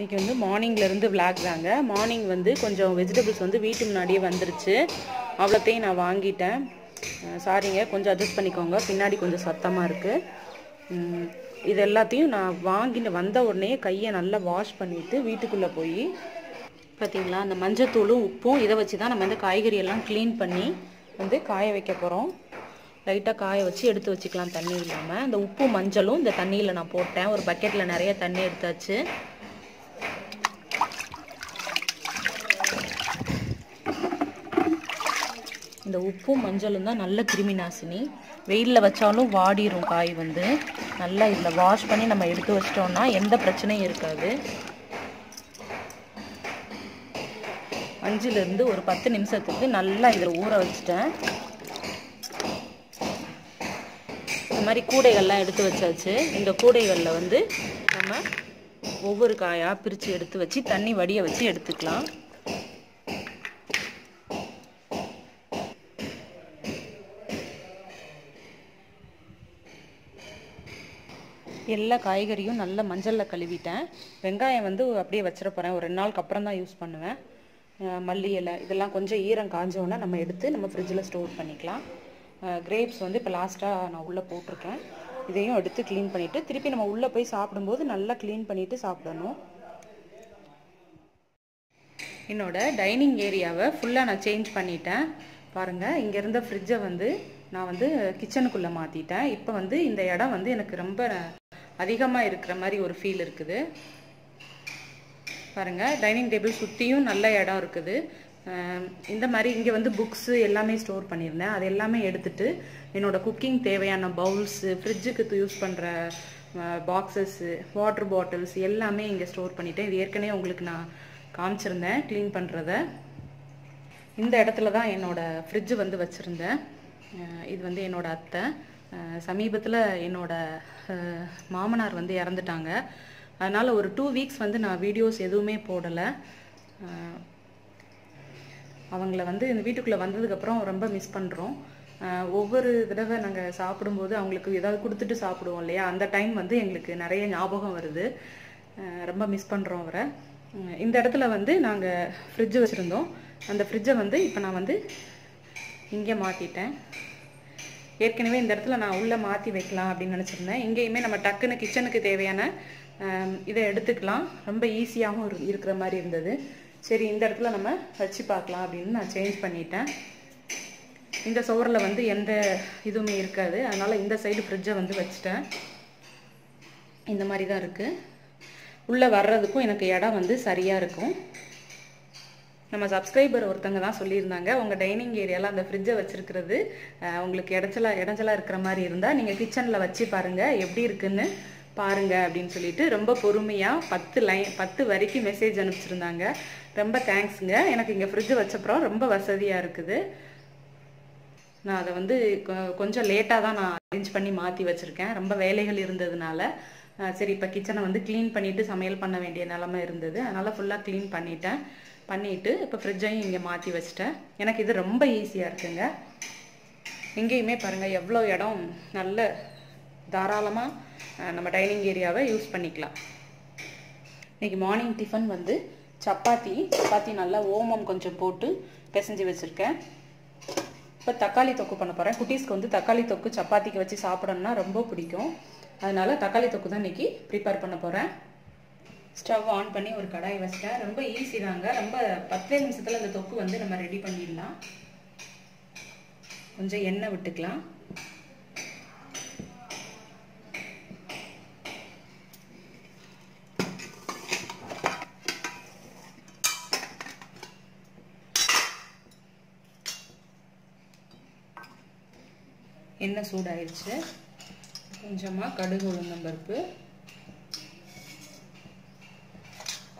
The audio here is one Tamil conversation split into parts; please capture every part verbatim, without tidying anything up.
இன்றைக்கி வந்து மார்னிங்லேருந்து விளாக் தாங்க. மார்னிங் வந்து கொஞ்சம் வெஜிடபிள்ஸ் வந்து வீட்டு முன்னாடியே வந்துருச்சு. அவ்வளோத்தையும் நான் வாங்கிட்டேன். சாரிங்க, கொஞ்சம் அட்ஜஸ்ட் பண்ணிக்கோங்க, பின்னாடி கொஞ்சம் சத்தமாக இருக்குது. இது எல்லாத்தையும் நான் வாங்கிட்டு வந்த உடனே கையை நல்லா வாஷ் பண்ணிவிட்டு வீட்டுக்குள்ளே போய் பார்த்திங்களா அந்த மஞ்சத்தூளும் உப்பும் இதை வச்சு தான் நம்ம வந்து காய்கறியெல்லாம் க்ளீன் பண்ணி வந்து காய வைக்க போகிறோம். லைட்டாக காய வச்சு எடுத்து வச்சுக்கலாம் தண்ணி இல்லாமல். அந்த உப்பு மஞ்சளும் இந்த தண்ணியில் நான் போட்டேன். ஒரு பக்கெட்டில் நிறைய தண்ணி எடுத்தாச்சு. இந்த உப்பும் மஞ்சளும் தான் நல்ல கிருமி நாசினி. வெயிலில் வச்சாலும் வாடிடும் காய். வந்து நல்லா இதில் வாஷ் பண்ணி நம்ம எடுத்து வச்சிட்டோம்னா எந்த பிரச்சனையும் இருக்காது. அஞ்சுலேருந்து ஒரு பத்து நிமிஷத்துக்கு நல்லா இதில் ஊற வச்சுட்டேன். இந்த மாதிரி கூடைகள்லாம் எடுத்து வச்சாச்சு. இந்த கூடைகளில் வந்து நம்ம ஒவ்வொரு காயாக பிரித்து எடுத்து வச்சு தண்ணி வடிய வச்சு எடுத்துக்கலாம். எல்லா காய்கறியும் நல்ல மஞ்சளில் கழுவிட்டேன். வெங்காயம் வந்து அப்படியே வச்சிட போகிறேன். ஒரு ரெண்டு நாளுக்கு அப்புறம் தான் யூஸ் பண்ணுவேன். மல்லி இலை இதெல்லாம் கொஞ்சம் ஈரம் காஞ்சோன்னா நம்ம எடுத்து நம்ம ஃப்ரிட்ஜில் ஸ்டோர் பண்ணிக்கலாம். கிரேப்ஸ் வந்து இப்போ லாஸ்ட்டாக நான் உள்ளே போட்டிருக்கேன். இதையும் எடுத்து க்ளீன் பண்ணிவிட்டு திருப்பி நம்ம உள்ளே போய் சாப்பிடும்போது நல்லா க்ளீன் பண்ணிவிட்டு சாப்பிடணும். என்னோடய டைனிங் ஏரியாவை ஃபுல்லாக நான் சேஞ்ச் பண்ணிட்டேன். பாருங்கள், இங்கே இருந்த ஃப்ரிட்ஜை வந்து நான் வந்து கிச்சனுக்குள்ளே மாற்றிட்டேன். இப்போ வந்து இந்த இடம் வந்து எனக்கு ரொம்ப அதிகமாக இருக்கிற மாதிரி ஒரு ஃபீல் இருக்குது. பாருங்கள், டைனிங் டேபிள் சுற்றியும் நல்ல இடம் இருக்குது. இந்த மாதிரி இங்கே வந்து புக்ஸு எல்லாமே ஸ்டோர் பண்ணியிருந்தேன். அது எல்லாமே எடுத்துகிட்டு என்னோடய குக்கிங் தேவையான பவுல்ஸு, ஃப்ரிட்ஜுக்கு யூஸ் பண்ணுற பாக்ஸஸ்ஸு, வாட்டர் பாட்டில்ஸ் எல்லாமே இங்கே ஸ்டோர் பண்ணிட்டேன். இது ஏற்கனவே உங்களுக்கு நான் காமிச்சிருந்தேன் க்ளீன் பண்ணுறத. இந்த இடத்துல தான் என்னோடய ஃப்ரிட்ஜு வந்து வச்சுருந்தேன். இது வந்து என்னோடய அத்தை. சமீபத்தில் என்னோடய மாமனார் வந்து இறந்துட்டாங்க. அதனால் ஒரு டூ வீக்ஸ் வந்து நான் வீடியோஸ் எதுவுமே போடலை. அவங்கள வந்து இந்த வீட்டுக்குள்ளே வந்ததுக்கப்புறம் ரொம்ப மிஸ் பண்ணுறோம். ஒவ்வொரு தடவை நாங்கள் சாப்பிடும்போது அவங்களுக்கு ஏதாவது கொடுத்துட்டு சாப்பிடுவோம் இல்லையா, அந்த டைம் வந்து எங்களுக்கு நிறைய ஞாபகம் வருது. ரொம்ப மிஸ் பண்ணுறோம் அவரை. இந்த இடத்துல வந்து நாங்கள் ஃப்ரிட்ஜு வச்சுருந்தோம். அந்த ஃப்ரிட்ஜை வந்து இப்போ நான் வந்து இங்கே மாற்றிட்டேன். ஏற்கனவே இந்த இடத்துல நான் உள்ளே மாற்றி வைக்கலாம் அப்படின்னு நினச்சிருந்தேன். இங்கேயுமே நம்ம டக்குன்னு கிச்சனுக்கு தேவையான இதை எடுத்துக்கலாம். ரொம்ப ஈஸியாகவும் இருக்கிற மாதிரி இருந்தது. சரி, இந்த இடத்துல நம்ம வச்சு பார்க்கலாம் அப்படின்னு நான் சேஞ்ச் பண்ணிட்டேன். இந்த சோரில் வந்து எந்த இதுவுமே இருக்காது. அதனால் இந்த சைடு ஃப்ரிட்ஜை வந்து வச்சுட்டேன். இந்த மாதிரி தான் இருக்குது. உள்ளே வர்றதுக்கும் எனக்கு இடம் வந்து சரியாக இருக்கும். நம்ம சப்ஸ்கிரைபர் ஒருத்தங்க தான் சொல்லியிருந்தாங்க, உங்கள் டைனிங் ஏரியாவில் அந்த ஃப்ரிட்ஜை வச்சுருக்கிறது உங்களுக்கு இடைச்சலா இடைஞ்சலாக இருக்கிற மாதிரி இருந்தால் நீங்கள் கிச்சனில் வச்சு பாருங்கள் எப்படி இருக்குன்னு பாருங்கள் அப்படின்னு சொல்லிட்டு ரொம்ப பொறுமையாக பத்து லைன் பத்து வரைக்கும் மெசேஜ் அனுப்பிச்சிருந்தாங்க. ரொம்ப தேங்க்ஸுங்க. எனக்கு இங்கே ஃப்ரிட்ஜ் வச்சப்புறம் ரொம்ப வசதியாக இருக்குது. நான் அதை வந்து கொஞ்சம் லேட்டாக தான் நான் அரேஞ்ச் பண்ணி மாற்றி வச்சுருக்கேன். ரொம்ப வேலைகள் இருந்ததுனால சரி இப்போ கிச்சனை வந்து க்ளீன் பண்ணிவிட்டு சமையல் பண்ண வேண்டிய நிலமை இருந்தது. அதனால் ஃபுல்லாக க்ளீன் பண்ணிட்டேன். பண்ணிவிட்டு இப்போ ஃப்ரிட்ஜையும் இங்கே மாற்றி வச்சிட்டேன். எனக்கு இது ரொம்ப ஈஸியாக இருக்குங்க. எங்கேயுமே பாருங்கள் எவ்வளோ இடம், நல்ல தாராளமாக நம்ம டைனிங் ஏரியாவை யூஸ் பண்ணிக்கலாம். இன்றைக்கி மார்னிங் டிஃபன் வந்து சப்பாத்தி சப்பாத்தி நல்லா ஓமம் கொஞ்சம் போட்டு பிசைஞ்சு வச்சுருக்கேன். இப்போ தக்காளி தொக்கு பண்ண போகிறேன். குட்டீஸ்க்கு வந்து தக்காளி தொக்கு சப்பாத்திக்கு வச்சு சாப்பிடணும்னா ரொம்ப பிடிக்கும். அதனால் தக்காளி தொக்கு தான் இன்றைக்கி ப்ரிப்பேர் பண்ண போகிறேன். ஸ்டவ் ஆன் பண்ணி ஒரு கடாய் வச்சிட்டேன். ரொம்ப ஈஸி தாங்க. ரொம்ப பத்தே நிமிஷத்தில் அந்த தொக்கு வந்து நம்ம ரெடி பண்ணிடலாம். கொஞ்சம் எண்ணெய் விட்டுக்கலாம். எண்ணெய் சூடாயிடுச்சு. கொஞ்சமாக கடுகு உளுந்தம்பருப்பு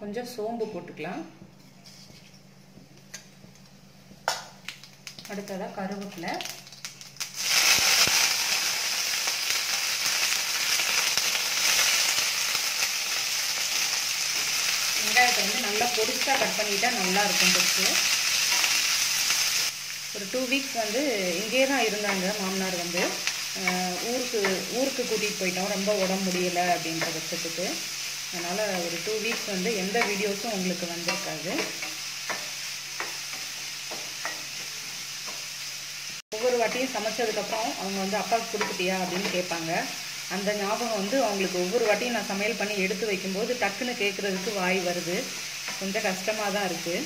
கொஞ்சம் சோம்பு போட்டுக்கலாம். அடுத்ததாக கருவேப்பிலை. வெங்காயத்தை வந்து நல்லா பொடிசாக கட் பண்ணிட்டா நல்லா இருக்கும். பொடிச்சு ஒரு டூ வீக்ஸ் வந்து இங்கே தான் இருந்தாங்க மாமனார். வந்து ஊருக்கு ஊருக்கு கூட்டிகிட்டு போயிட்டோம். ரொம்ப உடம்பு முடியலை அப்படின்ற பட்சத்துக்கு அதனால் ஒரு டூ வீக்ஸ் வந்து எந்த வீடியோஸும் உங்களுக்கு வந்திருக்காது. ஒவ்வொரு வாட்டியும் சமைச்சதுக்கப்புறம் அவங்க வந்து அப்பாவுக்கு கொடுத்துட்டியா அப்படின்னு கேட்பாங்க. அந்த ஞாபகம் வந்து அவங்களுக்கு ஒவ்வொரு வாட்டியும் நான் சமையல் பண்ணி எடுத்து வைக்கும்போது டக்குன்னு கேட்குறதுக்கு வாய் வருது. கொஞ்சம் கஷ்டமாக தான் இருக்குது.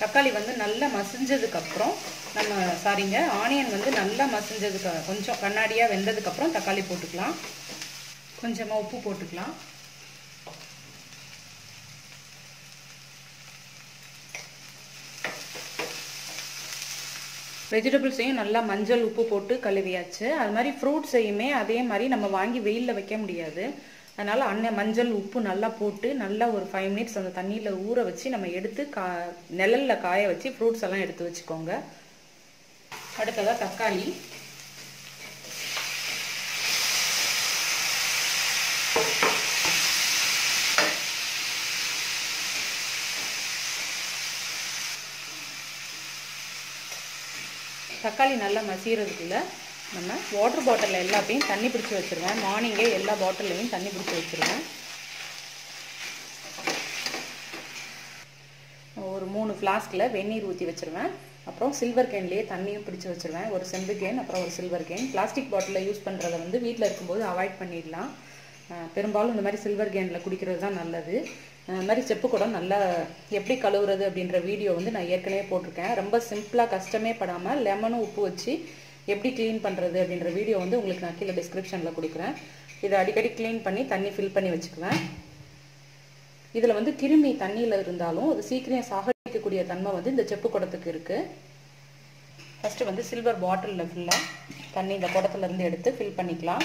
தக்காளி வந்து நல்லா மசிஞ்சதுக்கப்புறம் நம்ம சாரிங்க ஆனியன் வந்து நல்லா மசிஞ்சதுக்கு கொஞ்சம் கண்ணாடியாக வெந்ததுக்கப்புறம் தக்காளி போட்டுக்கலாம். கொஞ்சமாக உப்பு போட்டுக்கலாம். வெஜிடபிள்ஸையும் நல்லா மஞ்சள் உப்பு போட்டு கழுவியாச்சு. அது மாதிரி ஃப்ரூட்ஸையுமே அதே மாதிரி நம்ம வாங்கி வெயிலில் வைக்க முடியாது. அதனால் அன்னை மஞ்சள் உப்பு நல்லா போட்டு நல்லா ஒரு ஃபைவ் மினிட்ஸ் அந்த தண்ணியில் ஊற வச்சு நம்ம எடுத்து கா நிழலில் காய வச்சு ஃப்ரூட்ஸ் எல்லாம் எடுத்து வச்சுக்கோங்க. அடுத்ததாக தக்காளி. தக்காளி நல்லா மசிகிறதுக்குள்ள நம்ம வாட்டர் பாட்டிலில் எல்லாத்தையும் தண்ணி பிடிச்சி வச்சுருவேன். மார்னிங்கே எல்லா பாட்டில்லையும் தண்ணி பிடிச்சி வச்சுருவேன். ஒரு மூணு ஃப்ளாஸ்கில் வெந்நீர் ஊற்றி வச்சுருவேன். அப்புறம் சில்வர் கேன்லேயே தண்ணியும் பிடிச்சி வச்சுருவேன். ஒரு செம்பு கேன் அப்புறம் ஒரு சில்வர் கேன். பிளாஸ்டிக் பாட்டிலில் யூஸ் பண்ணுறத வந்து வீட்டில் இருக்கும்போது அவாய்ட் பண்ணிடலாம். பெரும்பாலும் இந்த மாதிரி சில்வர் கேனில் குடிக்கிறது தான் நல்லது. அது மாதிரி செப்பு குடம் நல்லா எப்படி கழுவுறது அப்படின்ற வீடியோ வந்து நான் ஏற்கனவே போட்டிருக்கேன். ரொம்ப சிம்பிளாக கஷ்டமே படாமல் லெமனும் உப்பு வச்சு எப்படி க்ளீன் பண்ணுறது அப்படின்ற வீடியோ வந்து உங்களுக்கு நான் கீழே டிஸ்கிரிப்ஷனில் கொடுக்குறேன். இதை அடிக்கடி க்ளீன் பண்ணி தண்ணி ஃபில் பண்ணி வச்சுக்குவேன். இதில் வந்து கிருமி தண்ணியில் இருந்தாலும் அது சீக்கிரம் சாகடிக்கக்கூடிய தன்மை வந்து இந்த செப்பு குடத்துக்கு இருக்குது. ஃபஸ்ட்டு வந்து சில்வர் பாட்டிலில் ஃபுல்லாக தண்ணி இந்த குடத்துலேருந்து எடுத்து ஃபில் பண்ணிக்கலாம்.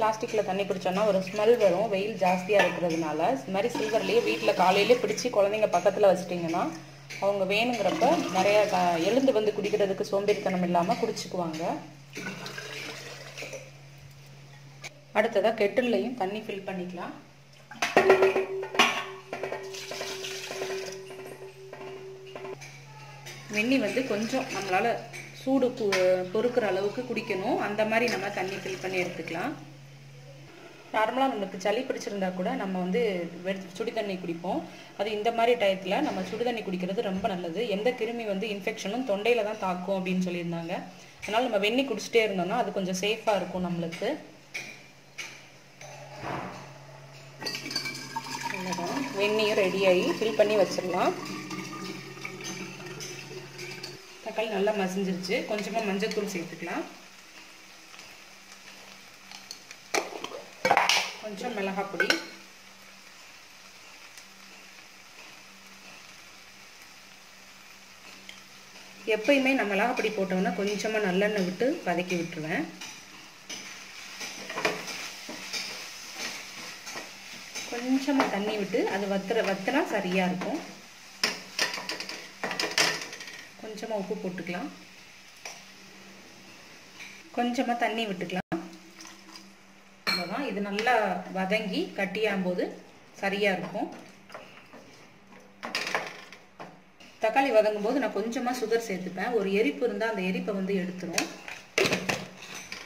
பிளாஸ்டிக்கில் தண்ணி பிடிச்சோன்னா ஒரு ஸ்மெல் வரும் வெயில் ஜாஸ்தியாக இருக்கிறதுனால. இது மாதிரி சில்வர்லேயே வீட்டில் காலையிலே பிடிச்சி குழந்தைங்க பக்கத்தில் வச்சிட்டிங்கன்னா அவங்க வேணுங்கிறப்ப நிறையா எழுந்து வந்து குடிக்கிறதுக்கு சோம்பேறித்தனம் இல்லாமல் குடிச்சிக்குவாங்க. அடுத்ததாக கெட்டில்லையும் தண்ணி ஃபில் பண்ணிக்கலாம். வெண்ணி வந்து கொஞ்சம் நம்மளால் சூடு பொறுக்கிற அளவுக்கு குடிக்கணும். அந்த மாதிரி நம்ம தண்ணி ஃபில் பண்ணி எடுத்துக்கலாம். நார்மலாக நம்மளுக்கு சளி பிடிச்சிருந்தா கூட நம்ம வந்து சுடு தண்ணி குடிப்போம். அது இந்த மாதிரி டயத்தில் நம்ம சுடு தண்ணி குடிக்கிறது ரொம்ப நல்லது. எந்த கிருமி வந்து இன்ஃபெக்ஷனும் தொண்டையில் தான் தாக்கும் அப்படின்னு சொல்லியிருந்தாங்க. அதனால் நம்ம வெந்நி குடிச்சிட்டே இருந்தோம்னா அது கொஞ்சம் சேஃபாக இருக்கும் நம்மளுக்கு. வெந்நீயும் ரெடியாகி ஃபில் பண்ணி வச்சிடலாம். தக்காளி நல்லா மசிஞ்சிருச்சு. கொஞ்சமாக மஞ்சத்தூள் சேர்த்துக்கலாம். கொஞ்சம் மிளகாய் பொடி. எப்பயுமே நான் மிளகாய் பொடி போட்டோம்னா கொஞ்சமாக நல்லெண்ணெய் விட்டு வதக்கி விட்டுருவேன். கொஞ்சமாக தண்ணி விட்டு அது வத்துற வத்துனா சரியாக இருக்கும். கொஞ்சமாக உப்பு போட்டுக்கலாம். கொஞ்சமாக தண்ணி விட்டுக்கலாம். இது நல்லா வதங்கி கட்டியாகும் போது சரியா இருக்கும். தக்காளி வதங்கும் போது நான் கொஞ்சமா சுகர் சேர்த்துப்பேன். ஒரு எரிப்பு இருந்தால் அந்த எரிப்பை வந்து எடுத்துரும்.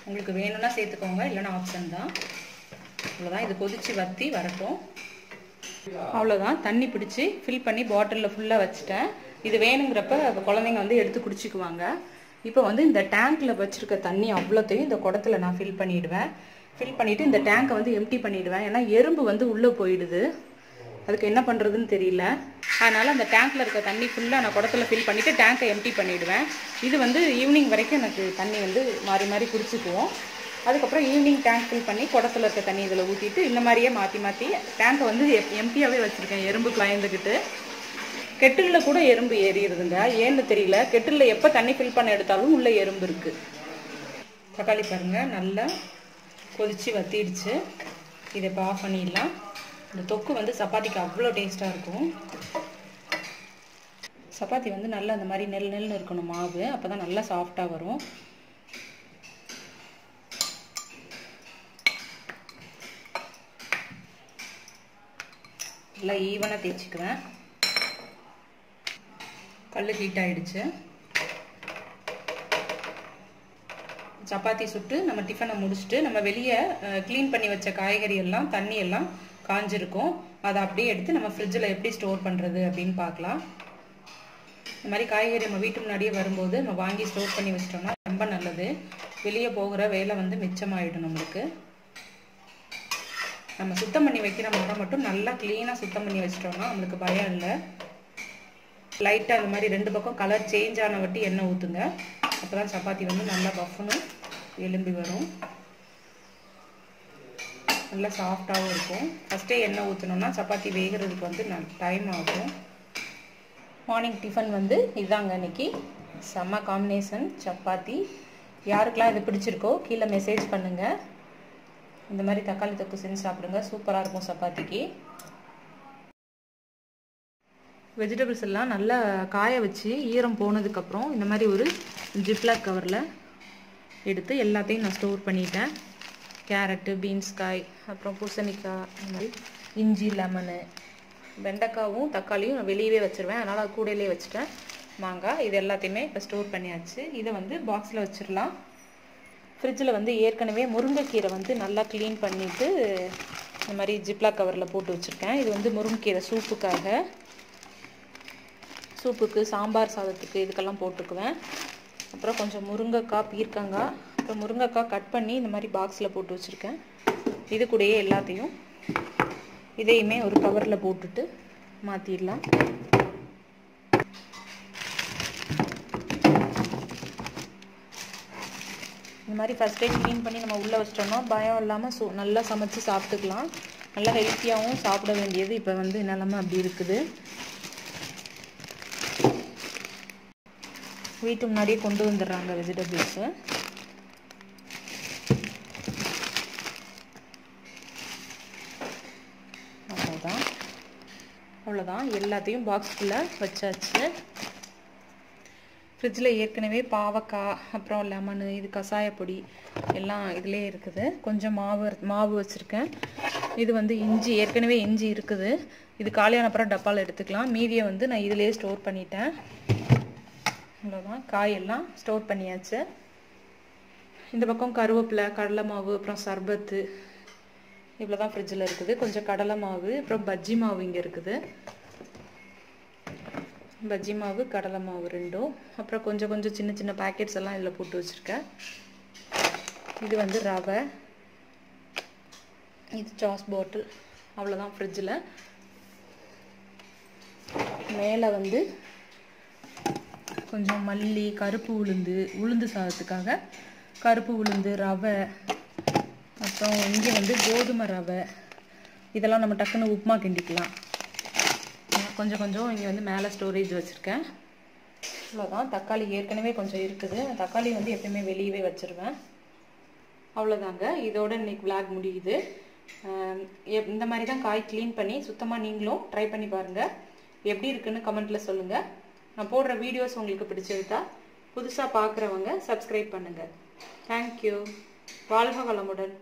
உங்களுக்கு வேணும்னா சேர்த்துக்கோங்க, இல்லைன்னா ஆப்ஷன் தான். அவ்வளோதான். இது கொதிச்சு வத்தி வரட்டும். அவ்வளோதான். தண்ணி பிடிச்சி ஃபில் பண்ணி பாட்டிலில் ஃபுல்லாக வச்சுட்டேன். இது வேணுங்கிறப்ப குழந்தைங்க வந்து எடுத்து குடிச்சிக்குவாங்க. இப்போ வந்து இந்த டேங்க்கில் வச்சுருக்க தண்ணி அவ்வளோத்தையும் இந்த குடத்தில் நான் ஃபில் பண்ணிடுவேன். ஃபில் பண்ணிவிட்டு இந்த டேங்கை வந்து எம்டி பண்ணிவிடுவேன். ஏன்னா எறும்பு வந்து உள்ளே போயிடுது. அதுக்கு என்ன பண்ணுறதுன்னு தெரியல. அதனால் அந்த டேங்கில் இருக்க தண்ணி ஃபுல்லாக நான் குடத்தில் ஃபில் பண்ணிவிட்டு டேங்கை எம்டி பண்ணிவிடுவேன். இது வந்து ஈவினிங் வரைக்கும் எனக்கு தண்ணி வந்து மாறி மாறி குடிச்சிக்குவோம். அதுக்கப்புறம் ஈவினிங் டேங்க் ஃபில் பண்ணி குடத்தில் இருக்க தண்ணி இதில் ஊற்றிட்டு இந்த மாதிரியே மாற்றி மாற்றி டேங்கை வந்து எம்டியாகவே வச்சுருக்கேன். எறும்பு கலந்துக்கிட்டு கெட்டிலில் கூட எறும்பு ஏறிடுதுங்க. ஏன்னு தெரியல. கெட்டிலில் எப்போ தண்ணி ஃபில் பண்ண எடுத்தாலும் உள்ளே எறும்பு இருக்குது. தக்காளி பாருங்கள் நல்லா கொதிச்சு வத்திடுச்சு. இதை இப்போ ஆஃப் பண்ணிடலாம். இந்த தொக்கு வந்து சப்பாத்திக்கு அவ்வளோ டேஸ்ட்டாக இருக்கும். சப்பாத்தி வந்து நல்லா அந்த மாதிரி நெல் நெல்னு இருக்கணும் மாவு. அப்போ தான் நல்லா சாஃப்டாக வரும். நல்லா ஈவனாக தேய்ச்சிக்குவேன். கல் ஹீட் ஆகிடுச்சு. சப்பாத்தி சுட்டு நம்ம டிஃபனை முடிச்சிட்டு நம்ம வெளியே க்ளீன் பண்ணி வச்ச காய்கறி எல்லாம் தண்ணி எல்லாம் காஞ்சிருக்கும். அதை அப்படியே எடுத்து நம்ம ஃப்ரிட்ஜில் எப்படி ஸ்டோர் பண்ணுறது அப்படின்னு பார்க்கலாம். இந்த மாதிரி காய்கறி நம்ம வீட்டு முன்னாடியே வரும்போது நம்ம வாங்கி ஸ்டோர் பண்ணி வச்சிட்டோம்னா ரொம்ப நல்லது. வெளியே போகிற வேலை வந்து மிச்சமாகிடும் நம்மளுக்கு. நம்ம சுத்தம் பண்ணி வைக்கிற முறை மட்டும் நல்லா க்ளீனாக சுத்தம் பண்ணி வச்சிட்டோம்னா நம்மளுக்கு பயம் இல்லை. லைட்டாக அந்த மாதிரி ரெண்டு பக்கம் கலர் சேஞ்ச் ஆன வட்டி எண்ணெய் ஊற்றுங்க. அப்போ தான் சப்பாத்தி வந்து நல்லா பஃப்னு எலும்பி வரும், நல்லா சாஃப்டாகவும் இருக்கும். ஃபஸ்ட்டே எண்ணெய் ஊற்றினோம்னா சப்பாத்தி வேகிறதுக்கு வந்து ந டைம் ஆகும். மார்னிங் டிஃபன் வந்து இதுதாங்க இன்றைக்கி. செம்ம காம்பினேஷன் சப்பாத்தி. யாருக்கெல்லாம் இது பிடிச்சிருக்கோ கீழே மெசேஜ் பண்ணுங்கள். இந்த மாதிரி தக்காளி தொக்கு செஞ்சு சாப்பிடுங்க, சூப்பராக இருக்கும் சப்பாத்திக்கு. வெஜிடபிள்ஸ் எல்லாம் நல்லா காய வச்சு ஈரம் போனதுக்கப்புறம் இந்த மாதிரி ஒரு ஜிப்லாக் கவரில் எடுத்து எல்லாத்தையும் நான் ஸ்டோர் பண்ணிட்டேன். கேரட்டு, பீன்ஸ் காய், அப்புறம் பூசணிக்காய், இந்த மாதிரி இஞ்சி, லெமனு, வெண்டைக்காவும் தக்காளியும் நான் வெளியவே வச்சுருவேன். அதனால் அது கூடையிலே வச்சுட்டேன். மாங்காய், இது எல்லாத்தையுமே இப்போ ஸ்டோர் பண்ணியாச்சு. இதை வந்து பாக்ஸில் வச்சிடலாம். ஃப்ரிட்ஜில் வந்து ஏற்கனவே முருங்கைக்கீரை வந்து நல்லா க்ளீன் பண்ணிவிட்டு இந்த மாதிரி ஜிப்லாக் கவரில் போட்டு வச்சுருக்கேன். இது வந்து முருங்கைக்கீரை சூப்புக்காக, சூப்புக்கு, சாம்பார் சாதத்துக்கு இதுக்கெல்லாம் போட்டுக்குவேன். அப்புறம் கொஞ்சம் முருங்கைக்காய், பீர்க்கங்காய், அப்புறம் முருங்கைக்காய் கட் பண்ணி இந்த மாதிரி பாக்ஸில் போட்டு வச்சுருக்கேன். இது கூடயே எல்லாத்தையும் இதையுமே ஒரு கவரில் போட்டுட்டு மாற்றிடலாம். இந்த மாதிரி ஃபஸ்ட் டைம் க்ளீன் பண்ணி நம்ம உள்ளே வச்சிட்டோம்னா பயம் இல்லாமல் சு நல்லா சமைச்சு சாப்பிட்டுக்கலாம். நல்லா ஹெல்த்தியாகவும் சாப்பிட வேண்டியது இப்போ வந்து நிலமை அப்படி இருக்குது. வீட்டு முன்னாடியே கொண்டு வந்துடுறாங்க வெஜிடபிள்ஸு. அவ்வளோதான் அவ்வளோதான் எல்லாத்தையும் பாக்ஸ்குள்ளே வச்சாச்சு. ஃப்ரிட்ஜில் ஏற்கனவே பாவக்காய், அப்புறம் லெமனு, இது கசாயப்பொடி எல்லாம் இதிலே இருக்குது. கொஞ்சம் மாவு மாவு வச்சுருக்கேன். இது வந்து இஞ்சி, ஏற்கனவே இஞ்சி இருக்குது. இது காலியான அப்புறம் டப்பாவில் எடுத்துக்கலாம். மீதியை வந்து நான் இதிலே ஸ்டோர் பண்ணிட்டேன். அவ்வளோதான், காயெல்லாம் ஸ்டோர் பண்ணியாச்சு. இந்த பக்கம் கருவேப்பிலை, கடலை மாவு, அப்புறம் சர்பத்து, இவ்வளோ தான் ஃப்ரிட்ஜில் இருக்குது. கொஞ்சம் கடலை மாவு, அப்புறம் பஜ்ஜி மாவு இங்கே இருக்குது. பஜ்ஜி மாவு, கடலை மாவு ரெண்டும், அப்புறம் கொஞ்சம் கொஞ்சம் சின்ன சின்ன பேக்கெட்ஸ் எல்லாம் இதில் போட்டு வச்சுருக்கேன். இது வந்து ரவை, இது சாஸ் பாட்டில். அவ்வளோதான் ஃப்ரிட்ஜில். மேலே வந்து கொஞ்சம் மல்லி, கருப்பு உளுந்து, உளுந்து சாதத்துக்காக கருப்பு உளுந்து, ரவை, அப்புறம் இங்கே வந்து கோதுமை ரவை. இதெல்லாம் நம்ம டக்குன்னு உப்புமா கிண்டிக்கலாம். கொஞ்சம் கொஞ்சம் இங்கே வந்து மேலே ஸ்டோரேஜ் வச்சுருக்கேன். அவ்வளோதான். தக்காளி ஏற்கனவே கொஞ்சம் இருக்குது. தக்காளி வந்து எப்பயுமே வெளியவே வச்சுருவேன். அவ்வளோதாங்க, இதோட இன்னைக்கு விளாக் முடியுது. இந்த மாதிரி தான் காய் க்ளீன் பண்ணி சுத்தமாக நீங்களும் ட்ரை பண்ணி பாருங்கள். எப்படி இருக்குன்னு கமெண்ட்டில் சொல்லுங்கள். நான் போடுற வீடியோஸ் உங்களுக்கு பிடிச்சிருந்தா புதுசாக பார்க்குறவங்க சப்ஸ்கிரைப் பண்ணுங்கள். தேங்க்யூ. வாழ்க வளமுடன்.